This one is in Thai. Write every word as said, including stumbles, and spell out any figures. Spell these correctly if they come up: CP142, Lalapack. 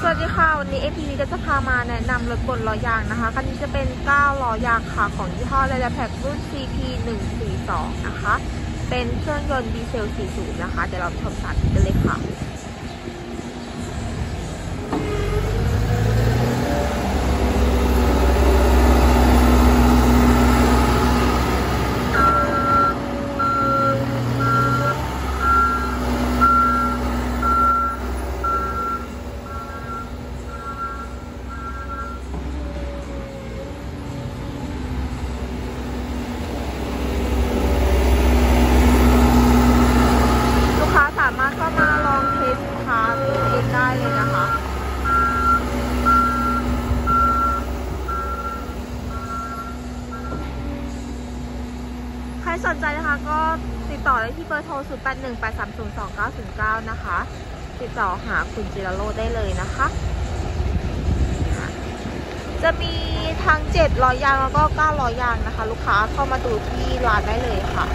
สวัสดีค่ะวันนี้ เอ พี ก็จะพามาแนะนำรถบดล้อยางนะคะคันนี้จะเป็นเก้าล้อยางค่ะของยี่ห้อ Lalapack รุ่น ซี พี หนึ่งสี่สอง นะคะเป็นเครื่องยนต์ดีเซลสี่สิบนะคะเดี๋ยวเราชมสาธิตกันเลยค่ะใครสนใจนะคะก็ติดต่อได้ที่เบอร์โทร ศูนย์ แปด หนึ่ง แปด สาม ศูนย์ สอง เก้า ศูนย์ เก้า นะคะติดต่อหาคุณจิราโรจน์ได้เลยนะคะจะมีทั้งเจ็ดล้อยางแล้วก็เก้าล้อยางนะคะลูกค้าเข้ามาดูที่ร้านได้เลยค่ะ